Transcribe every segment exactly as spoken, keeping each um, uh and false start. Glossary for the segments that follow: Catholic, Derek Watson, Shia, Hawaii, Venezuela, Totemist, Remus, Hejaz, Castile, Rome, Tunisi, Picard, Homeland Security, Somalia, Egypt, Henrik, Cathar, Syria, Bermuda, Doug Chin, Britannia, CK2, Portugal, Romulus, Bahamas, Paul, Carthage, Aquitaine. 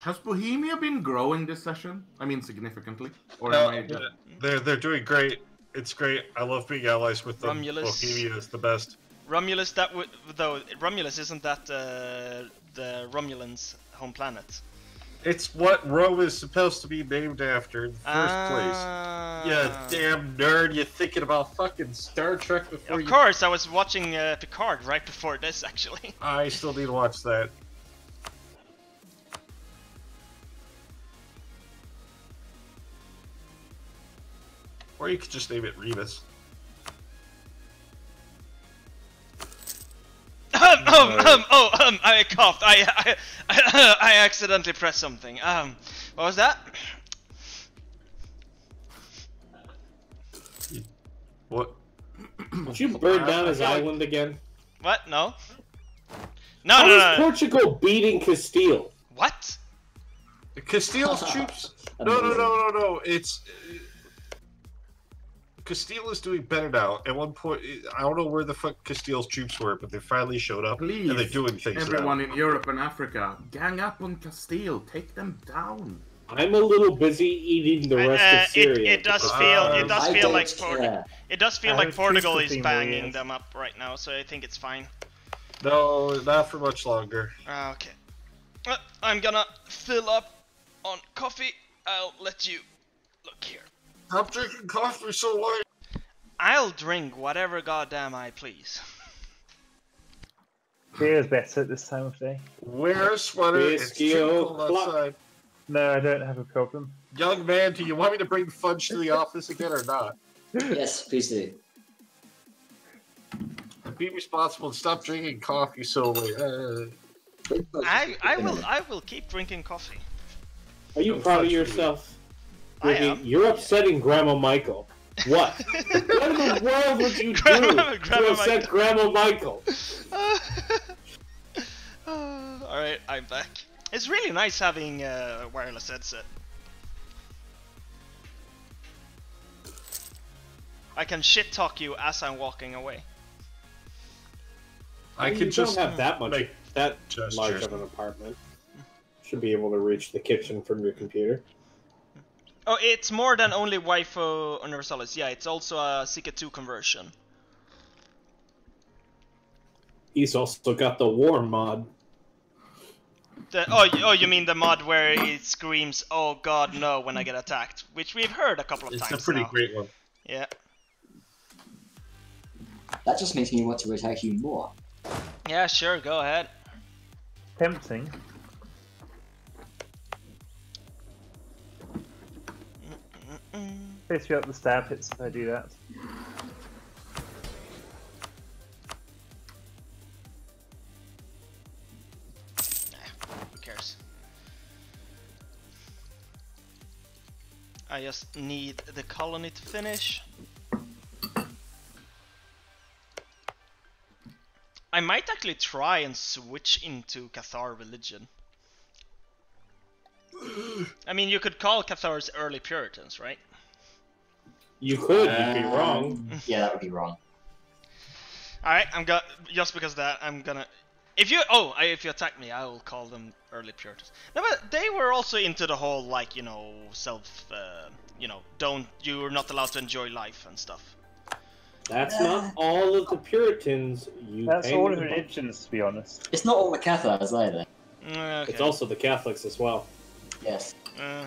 Has Bohemia been growing this session? I mean, significantly? Or no, am I just... they're, they're doing great. It's great. I love being allies with them. Romulus. Bohemia is the best. Romulus, that w though, Romulus isn't that uh, the Romulans' home planet? It's what Rome is supposed to be named after in the first ah. place. Yeah, damn nerd, you're thinking about fucking Star Trek before. Of you... course, I was watching uh, Picard right before this, actually. I still need to watch that. Or you could just name it Remus. Um, um, um, oh, um, I coughed. I, I, I, I accidentally pressed something. Um, what was that? What? Did you burn down his island again? What? No. No, How no, is no, no. Portugal beating Castile? What? Castile's troops? No, no, no, no, no. It's... Castile is doing better now. At one point, I don't know where the fuck Castile's troops were, but they finally showed up. Please, and they're doing things. Everyone in Europe and Africa, gang up on Castile, take them down. I'm a little busy eating the rest uh, of Syria. It, it does feel, it does feel like Portugal. It does feel like Portugal is banging them up right now, so I think it's fine. No, not for much longer. Uh, okay, well, I'm gonna fill up on coffee. I'll let you look here. Stop drinking coffee so long. I'll drink whatever goddamn I please. Beer is better at this time of day. Wear a sweater. It's cold outside. No, I don't have a problem. Young man, do you want me to bring fudge to the office again or not? Yes, please do. Be responsible and stop drinking coffee so late. Uh, I I will I will keep drinking coffee. Are you proud of yourself? Really, you're upsetting Grandma Michael. What? What in the world would you Grandma, do Grandma to upset Michael. Grandma Michael? Uh, uh, Alright, I'm back. It's really nice having a uh, wireless headset. I can shit talk you as I'm walking away. I, mean, I can you just don't have that much, like, that large just. of an apartment. Should be able to reach the kitchen from your computer. Oh, it's more than only Wi-Fi Universalis. Yeah, it's also a C K two conversion. He's also got the war mod. The, oh, oh, you mean the mod where it screams, "Oh God, no!" when I get attacked, which we've heard a couple of it's times. It's a pretty now. great one. Yeah. That just makes me want to attack you more. Yeah, sure. Go ahead. Tempting. Face me up the stab hits if I do that. Who cares? I just need the colony to finish. I might actually try and switch into Cathar religion. I mean, you could call Cathars early Puritans, right? You could. Um, you'd be wrong. Yeah, that would be wrong. All right, I'm gonna just because of that I'm gonna. If you oh, I, if you attack me, I will call them early Puritans. No, but they were also into the whole like you know self, uh, you know, don't you're not allowed to enjoy life and stuff. That's yeah. not all of the Puritans. You That's all of religions, to be honest. It's not all the Cathars either. Mm, okay. It's also the Catholics as well. Yes. Uh,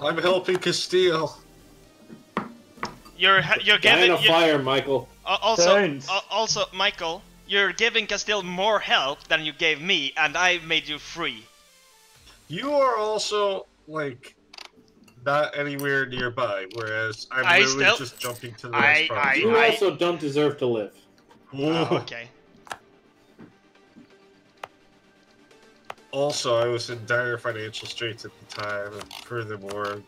I'm helping Castile. You're you're giving a fire, Michael. Uh, also, uh, also, Michael, you're giving Castile more help than you gave me, and I made you free. You are also like not anywhere nearby, whereas I'm I literally still... just jumping to the I, next I, I, You I... also don't deserve to live. Oh, okay. Also, I was in dire financial straits at the time, and furthermore.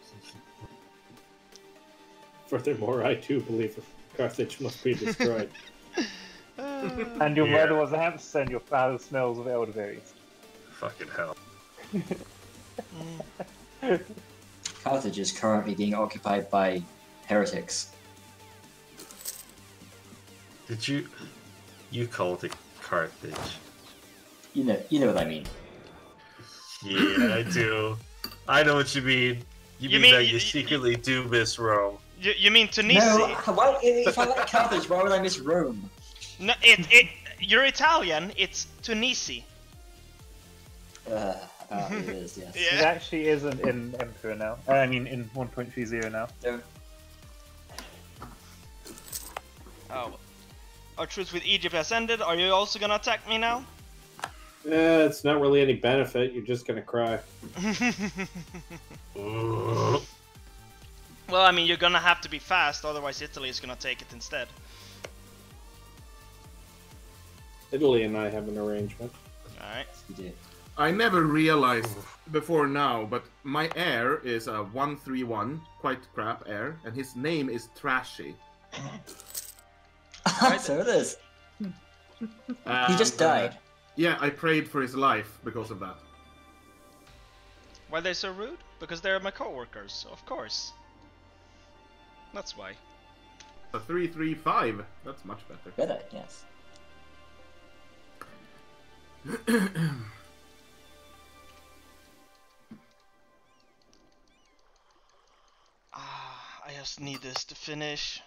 Furthermore, I too believe Carthage must be destroyed. And your yeah. mother was a hamster, and your father smells of elderberries. Fucking hell. mm. Carthage is currently being occupied by heretics. Did you... You called it Carthage. You know, you know what I mean. Yeah, I do. I know what you mean. You, you mean, mean that you, you secretly you, do miss Rome. You, you mean Tunisi? No, why, if I like Carthage, why would I miss Rome? No, it, it, you're Italian, it's Tunisi. Uh, oh, it is, yes. Yeah. It actually isn't in Emperor now. I mean, in one point three zero now. Yeah. Oh. Our truce with Egypt has ended. Are you also gonna attack me now? Eh, it's not really any benefit. You're just gonna cry. Well, I mean, you're gonna have to be fast, otherwise Italy is gonna take it instead. Italy and I have an arrangement. Alright. Yeah. I never realized before now, but my heir is a one three one, quite crap heir, and his name is Trashy. So it is. Um, he just died. Uh, yeah, I prayed for his life because of that. Why are they so rude? Because they're my co-workers, of course. That's why. A three three five. That's much better. Better, yes. Ah, I just need this to finish.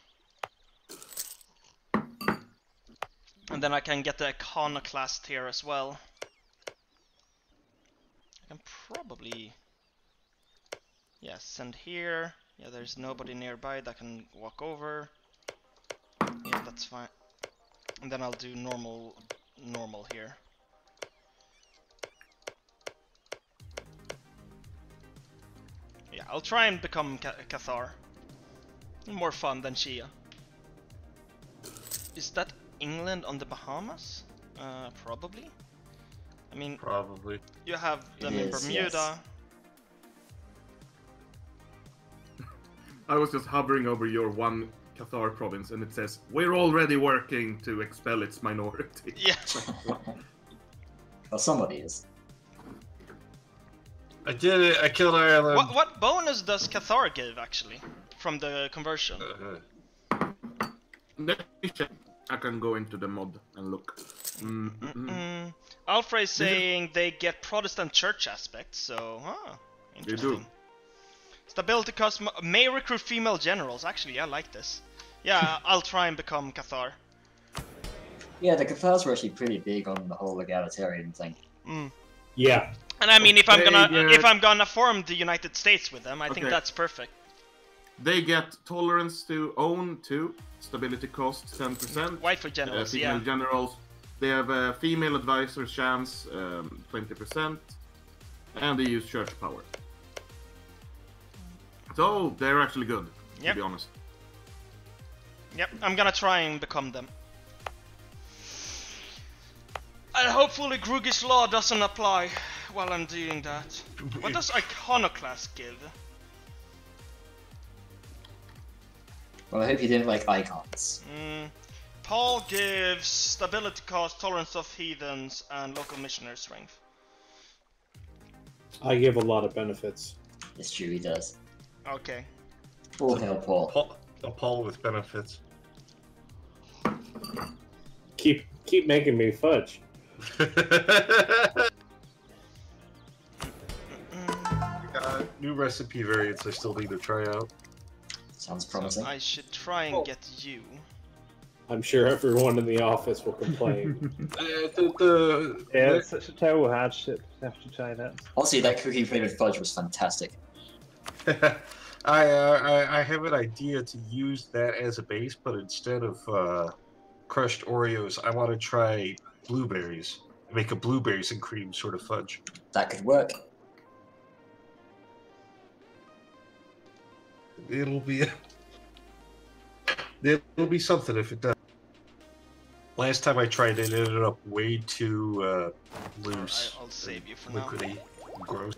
And then I can get the Iconoclast here as well. I can probably... yeah, send here. Yeah, there's nobody nearby that can walk over. Yeah, that's fine. And then I'll do normal, normal here. Yeah, I'll try and become Cathar. More fun than Shia. Is that... England on the Bahamas? Uh, probably. I mean, probably. You have them yes, in Bermuda. Yes. I was just hovering over your one Cathar province, and it says we're already working to expel its minority. Yeah. Well, somebody is. I did it. I killed Ireland. What, what bonus does Cathar give actually from the conversion? Uh-huh. I can go into the mod and look. Mm -mm -mm. Alfred is saying mm-hmm. they get Protestant church aspects, so huh, interesting. They do. Stability cost may recruit female generals. Actually, I like this. Yeah, I'll try and become Cathar. Yeah, the Cathars were actually pretty big on the whole egalitarian thing. Mm. Yeah. And I mean, if I'm gonna get... if I'm gonna form the United States with them, I okay. think that's perfect. They get tolerance to own too. Stability cost ten percent. White for generals, uh, female yeah. generals. They have a female advisor chance um, twenty percent. And they use church power. So they're actually good, yep. to be honest. Yep, I'm gonna try and become them. And hopefully Grugish law doesn't apply while I'm doing that. What does Iconoclast give? Well, I hope you didn't like icons. Mm. Paul gives stability cost, tolerance of heathens, and local missionary strength. I give a lot of benefits. It's true, he does. Okay. All hail Paul. Paul. A Paul with benefits. Keep keep making me fudge. uh, new recipe variants I still need to try out. Sounds promising. So I should try and oh. get you. I'm sure everyone in the office will complain. uh, the, the, yeah, it's such a terrible hardship after trying that. Also, that cookie made with fudge was fantastic. I, uh, I I have an idea to use that as a base, but instead of uh, crushed Oreos, I want to try blueberries. Make a blueberries and cream sort of fudge. That could work. It'll be it'll be something if it does. Last time I tried it, it ended up way too uh, loose. I'll save you for liquidy, now. Gross.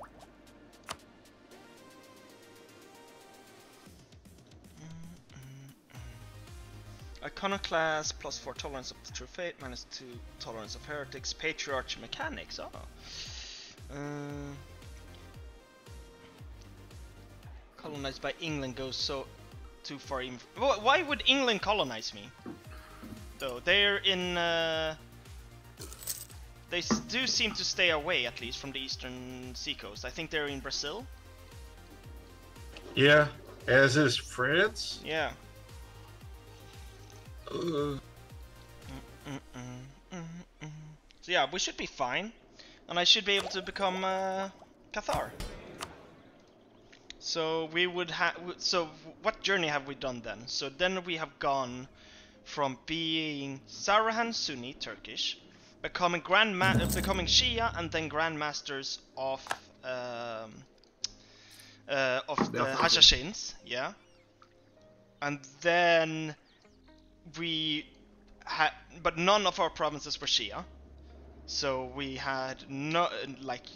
Iconoclast plus four tolerance of the true faith, minus two tolerance of heretics, patriarch mechanics. Oh. Uh, Colonized by England goes so too far. Even why would England colonize me? Though they're in, uh, They do seem to stay away, at least, from the eastern seacoast. I think they're in Brazil. Yeah, as is France. Yeah. Uh. Mm -mm -mm -mm -mm. So yeah, we should be fine. And I should be able to become uh, Cathar. So we would have. So what journey have we done then? So then we have gone from being Saruhan Sunni Turkish, becoming Grand Ma uh, becoming Shia, and then Grand Masters of um, uh, of the Hashashins, yeah. And then we had, but none of our provinces were Shia, so we had no like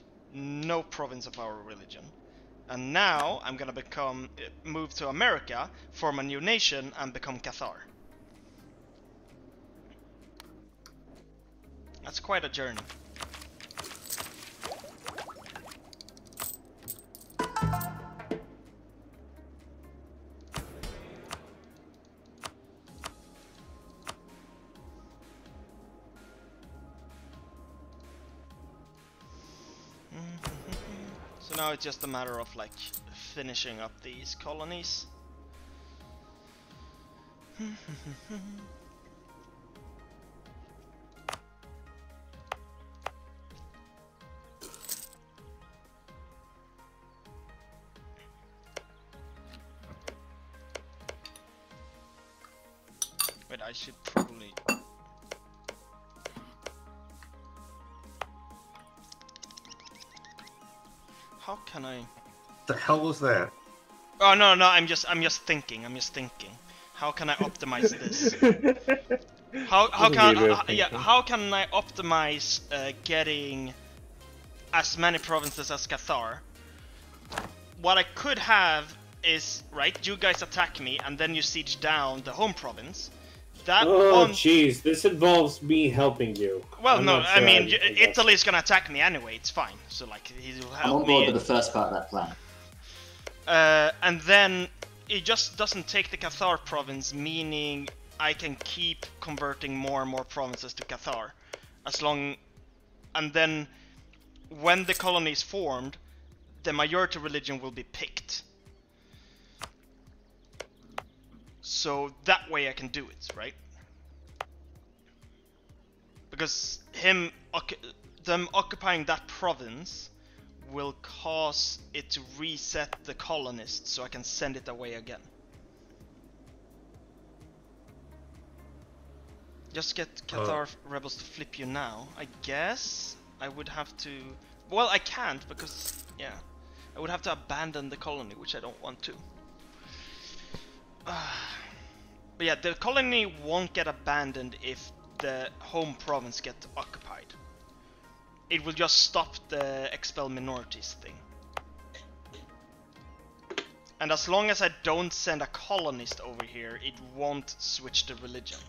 no province of our religion. And now I'm gonna become move to America, form a new nation, and become Cathar. That's quite a journey. So now it's just a matter of like finishing up these colonies. Wait, I should probably... How can I? The hell was that? Oh no no! I'm just I'm just thinking. I'm just thinking. How can I optimize this? How how can uh, yeah? How can I optimize uh, getting as many provinces as Cathar? What I could have is right. You guys attack me, and then you siege down the home province. That oh jeez, this involves me helping you. Well, I'm no, sure I mean Italy's gonna attack me anyway. It's fine. So like he'll help me. I'm on board with the first part of that plan. Uh, and then it just doesn't take the Cathar province, meaning I can keep converting more and more provinces to Cathar, as long. And then when the colony is formed, the majority religion will be picked. So that way I can do it, right? Because him, them occupying that province will cause it to reset the colonists, so I can send it away again. Just get Cathar oh. rebels to flip you now. I guess I would have to... Well, I can't because, yeah. I would have to abandon the colony, which I don't want to. But yeah, the colony won't get abandoned if the home province gets occupied. It will just stop the expel minorities thing. And as long as I don't send a colonist over here, it won't switch the religion.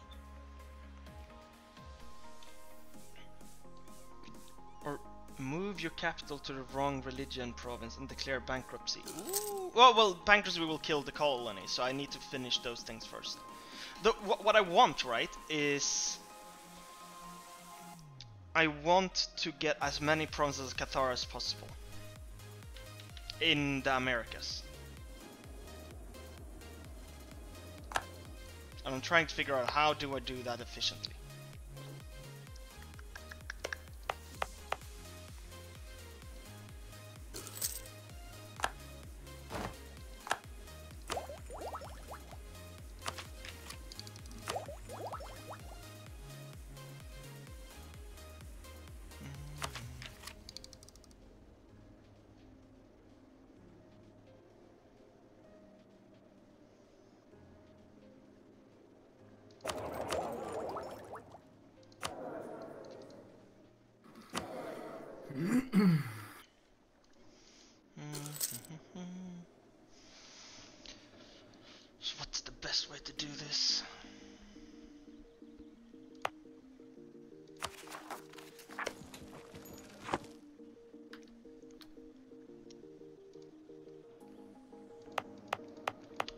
Or move your capital to the wrong religion province and declare bankruptcy. Ooh. Well, well, bankruptcy will kill the colony, so I need to finish those things first. The, wh what I want, right, is... I want to get as many provinces as Cathar as possible. In the Americas. And I'm trying to figure out how do I do that efficiently.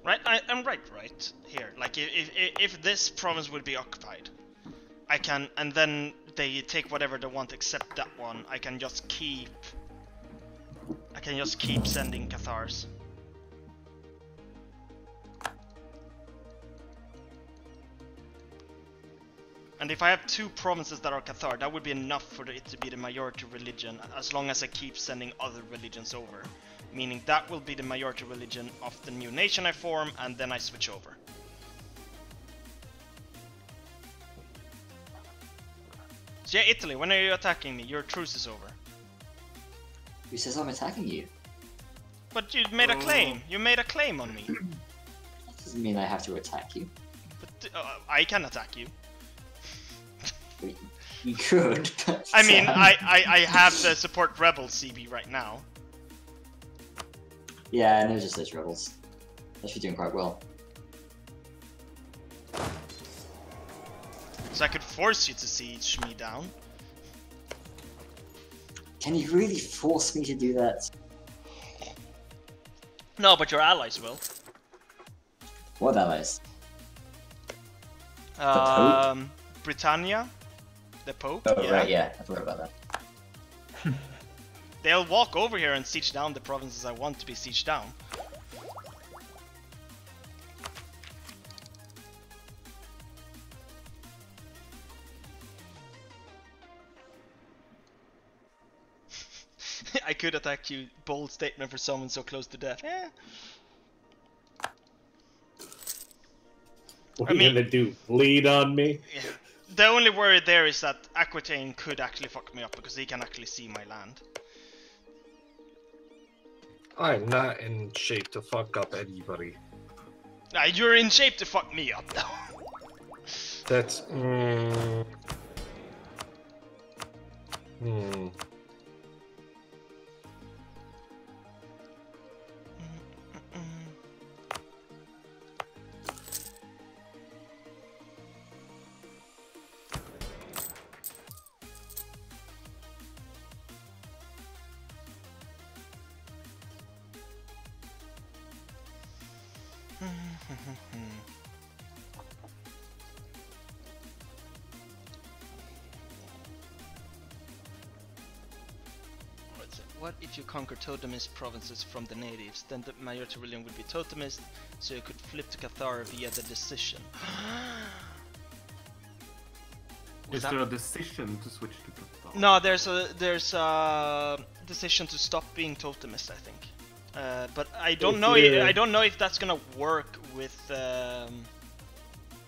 Right, I, I'm right, right here. Like if, if if this province would be occupied, I can, and then they take whatever they want except that one, I can just keep I can just keep sending Cathars. And if I have two provinces that are Cathar, that would be enough for it to be the majority religion, as long as I keep sending other religions over. Meaning that will be the majority religion of the new nation I form, and then I switch over. So yeah, Italy, when are you attacking me? Your truce is over. Who says I'm attacking you? But you made oh. a claim. You made a claim on me. That doesn't mean I have to attack you. But uh, I can attack you. You could. But I mean, um... I, I, I have the support rebels C B right now. Yeah, and they're just those rebels. They're actually doing quite well. So I could force you to siege me down. Can you really force me to do that? No, but your allies will. What allies? Um, Britannia. The Pope? Oh, yeah. Right, yeah, I forgot about that. They'll walk over here and siege down the provinces I want to be sieged down. I could attack you, bold statement for someone so close to death. Eh. What I are mean, you gonna do? Bleed on me? Yeah. The only worry there is that Aquitaine could actually fuck me up because he can actually see my land. I'm not in shape to fuck up anybody. Nah, you're in shape to fuck me up though. That's... Mm, hmm... What if you conquer Totemist provinces from the natives? Then the majority religion would be Totemist, so you could flip to Cathar via the decision. Is that... there a decision to switch to Cathar? No, there's a there's a decision to stop being Totemist, I think. Uh, but I don't if know. You're... I don't know if that's gonna work with. Um...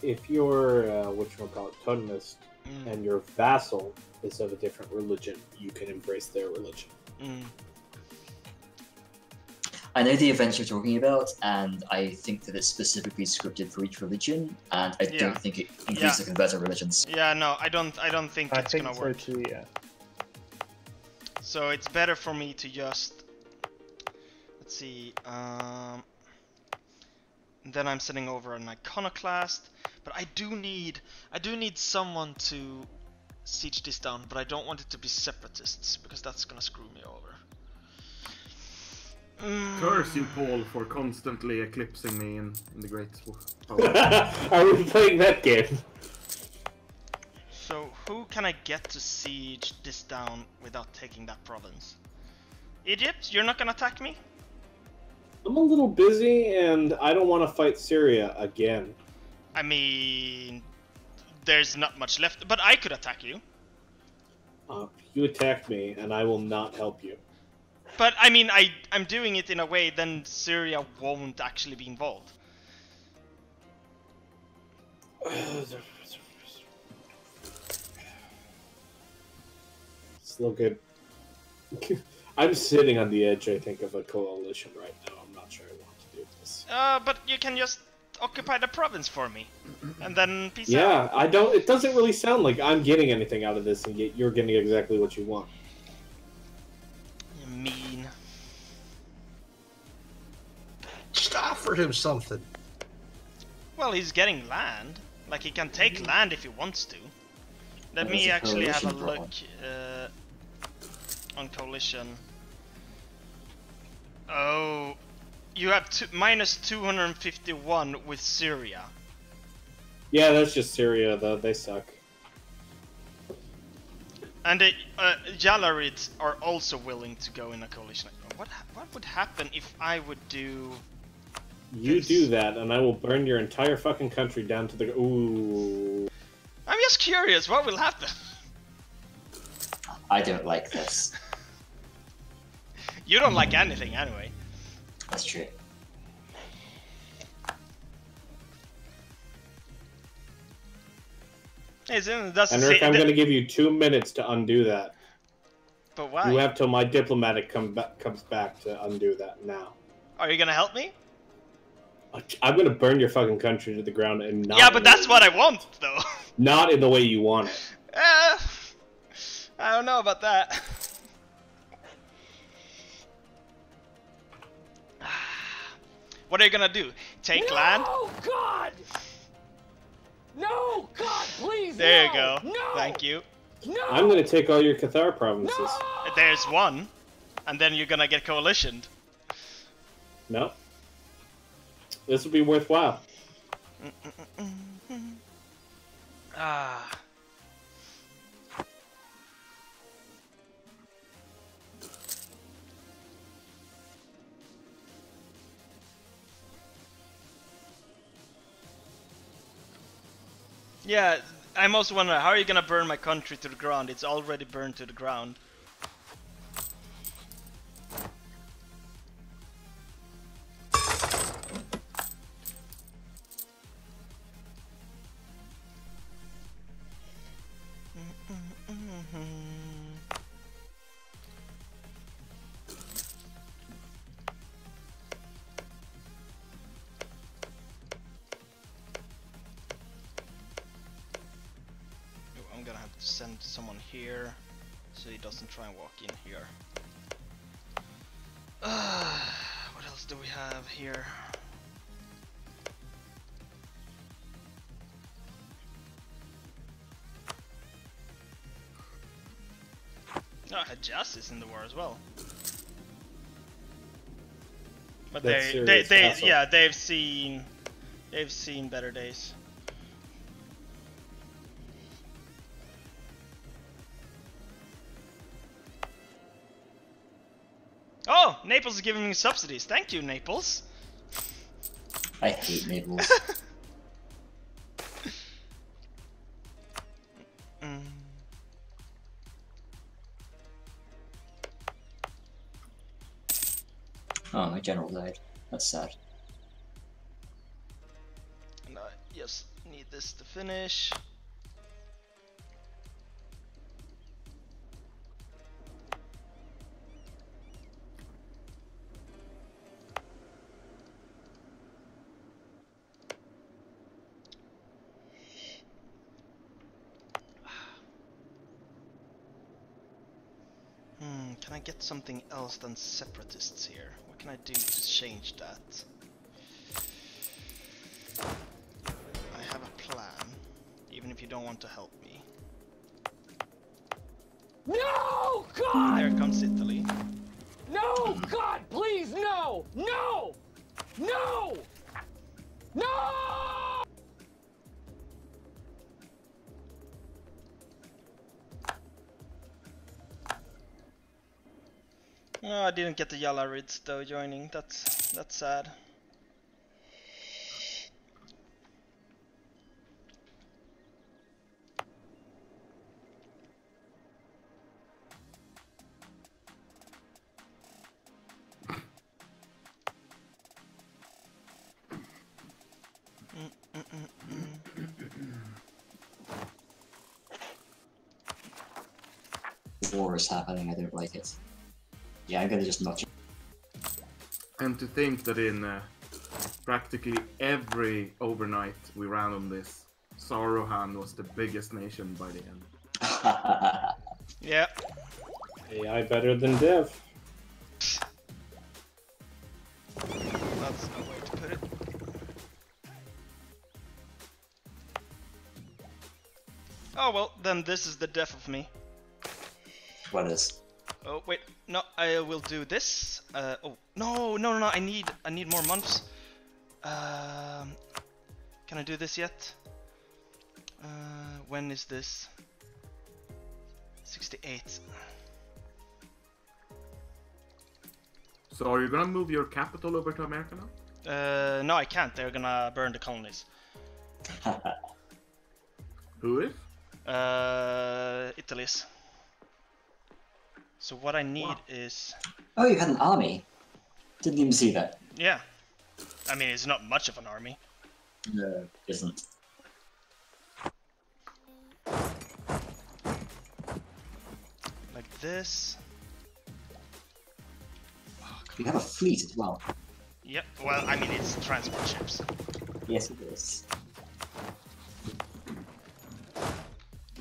If you're uh, whatchamacallit, Totemist, mm. and your vassal is of a different religion, you can embrace their religion. Mm. I know the events you're talking about, and I think that it's specifically scripted for each religion, and I yeah. don't think it includes yeah. the converter religions. Yeah, no, I don't. I don't think I it's think gonna so work. Too, yeah. So it's better for me to just let's see. Um, then I'm sending over an iconoclast, but I do need I do need someone to siege this down, but I don't want it to be separatists because that's gonna screw me over. Mm. Curse you, Paul, for constantly eclipsing me in, in the Great War. I was playing that game. So who can I get to siege this down without taking that province? Egypt, you're not gonna attack me? I'm a little busy, and I don't want to fight Syria again. I mean, there's not much left, but I could attack you. Uh, you attack me, and I will not help you. But, I mean, I, I'm doing it in a way, then Syria won't actually be involved. It's no good. I'm sitting on the edge, I think, of a coalition right now. I'm not sure I want to do this. Uh, but you can just occupy the province for me, and then peace yeah, out. Yeah, I don't. It doesn't really sound like I'm getting anything out of this, and yet you're getting exactly what you want. You mean? Just offered him something. Well, he's getting land. Like he can take mm-hmm. land if he wants to. Let that me actually have a problem. look. Uh, On coalition. Oh, you have two, minus two hundred fifty-one with Syria. Yeah, that's just Syria though, they suck. And the uh, Jalayirids are also willing to go in a coalition. What what would happen if I would do? You this? do that, and I will burn your entire fucking country down to the. Ooh. I'm just curious. What will happen? I don't like this. You don't like anything, anyway. That's true. Henrik, I'm going to give you two minutes to undo that. But why? You have till my diplomatic come ba comes back to undo that now. Are you going to help me? I'm going to burn your fucking country to the ground and not... Yeah, but that's what I want, though. Not in the way you want it. Uh, I don't know about that. What are you going to do? Take no, land? Oh, God! No, God, please! There no, you go. No, Thank you. No, I'm gonna take all your Cathar provinces. No. There's one, and then you're gonna get coalitioned. No. This will be worthwhile. Mm -mm -mm -mm. Ah. Yeah, I'm also wondering, how are you gonna burn my country to the ground? It's already burned to the ground. Here, so he doesn't try and walk in here. Uh, what else do we have here? No, oh, Hejaz is in the war as well. But That's they, they, they hassle. yeah, they've seen, they've seen better days. Oh, Naples is giving me subsidies. Thank you, Naples. I hate Naples. mm. Oh, my general died. That's sad. And I just need this to finish. Get something else than separatists here. What can I do to change that? I have a plan, even if you don't want to help me. No, God! There comes Italy. No, God, please, no! No! No! No! No, I didn't get the Jalayirids though joining. That's that's sad. War is happening. I don't like it. Yeah, I'm gonna just notch. And to think that in uh, practically every overnight we ran on this, Saruhan was the biggest nation by the end. Yeah. A I better than Dev. That's no way to put it. Oh well, then this is the death of me. What is? Oh wait, no, I will do this. Uh, oh no, no, no, no! I need, I need more months. Um, can I do this yet? Uh, when is this? sixty-eight. So are you gonna move your capital over to America now? Uh, no, I can't. They're gonna burn the colonies. Who is? Uh, Italy's. So what I need wow. is... Oh, you had an army. Didn't even see that. Yeah. I mean, it's not much of an army. No, it isn't. Like this. You have a fleet as well. Yep, well, I mean, it's transport ships. Yes, it is.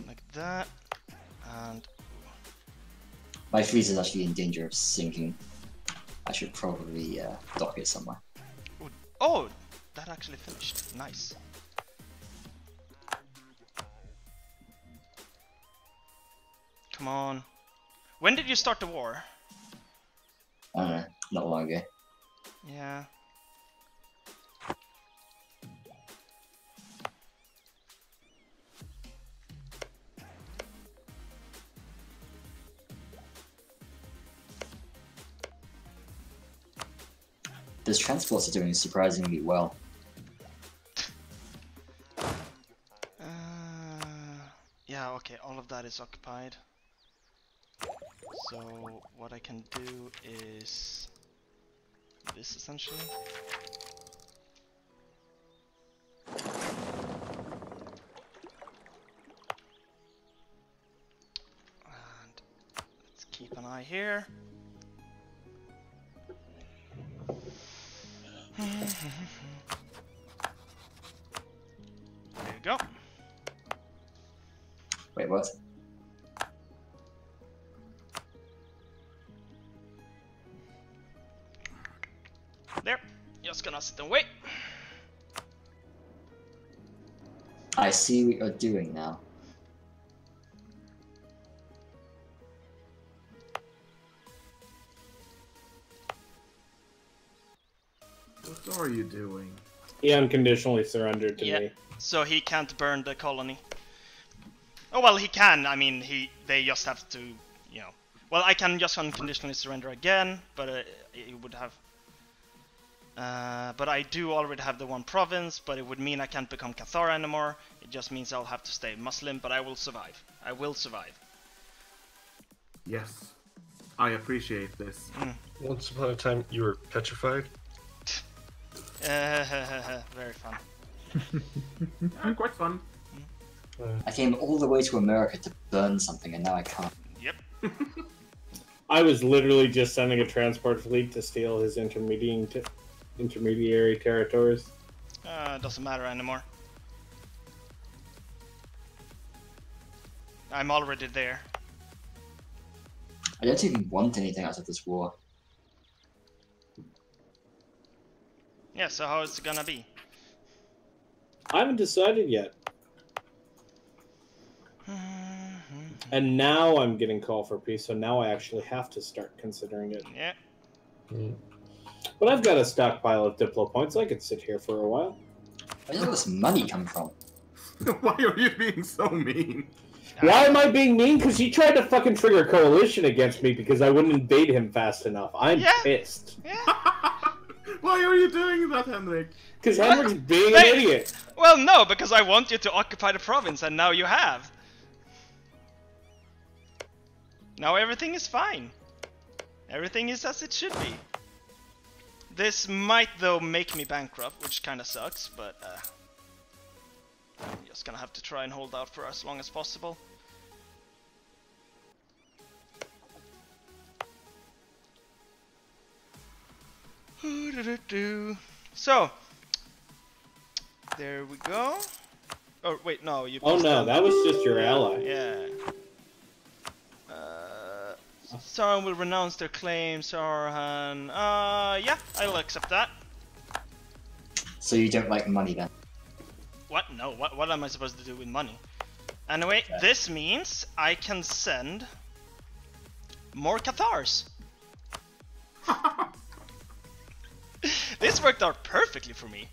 Like that, and... My fleet is actually in danger of sinking. I should probably uh, dock it somewhere. Ooh. Oh, that actually finished. Nice. Come on. When did you start the war? I don't know, not long ago. Yeah. Those transports are doing surprisingly well. uh, yeah, okay, all of that is occupied. So what I can do is this essentially. And let's keep an eye here. There you go. Wait, what? There, just gonna sit and wait. I see what you're doing now. What are you doing? He unconditionally surrendered to yeah. me. So he can't burn the colony. Oh well, he can. I mean, he they just have to, you know. Well, I can just unconditionally surrender again, but uh, it would have. Uh, but I do already have the one province, but it would mean I can't become Cathar anymore. It just means I'll have to stay Muslim, but I will survive. I will survive. Yes, I appreciate this. Mm. Once upon a time, you were petrified. uh, very fun. Yeah, quite fun. Mm. I came all the way to America to burn something, and now I can't. Yep. I was literally just sending a transport fleet to steal his intermediating. Intermediary territories. Uh, doesn't matter anymore. I'm already there. I don't even want anything out of this war. Yeah, so how is it gonna be? I haven't decided yet. And now I'm getting called for peace, so now I actually have to start considering it. Yeah. Mm. But I've got a stockpile of Diplo points. I could sit here for a while. Where did all this money come from? Why are you being so mean? Why am I being mean? Because he tried to fucking trigger coalition against me because I wouldn't invade him fast enough. I'm yeah. pissed. Yeah. Why are you doing that, Henrik? Because Henrik's being they... an idiot. Well, no, because I want you to occupy the province, and now you have. Now everything is fine. Everything is as it should be. This might, though, make me bankrupt, which kind of sucks, but uh, I'm just gonna have to try and hold out for as long as possible. So, there we go. Oh, wait, no, you... Oh, no, that was just your ally. Yeah. Saruhan will renounce their claim, Saruhan... Uh, yeah, I'll accept that. So you don't like money, then? What? No, what, what am I supposed to do with money? Anyway, okay. This means I can send... more Cathars! This worked out perfectly for me!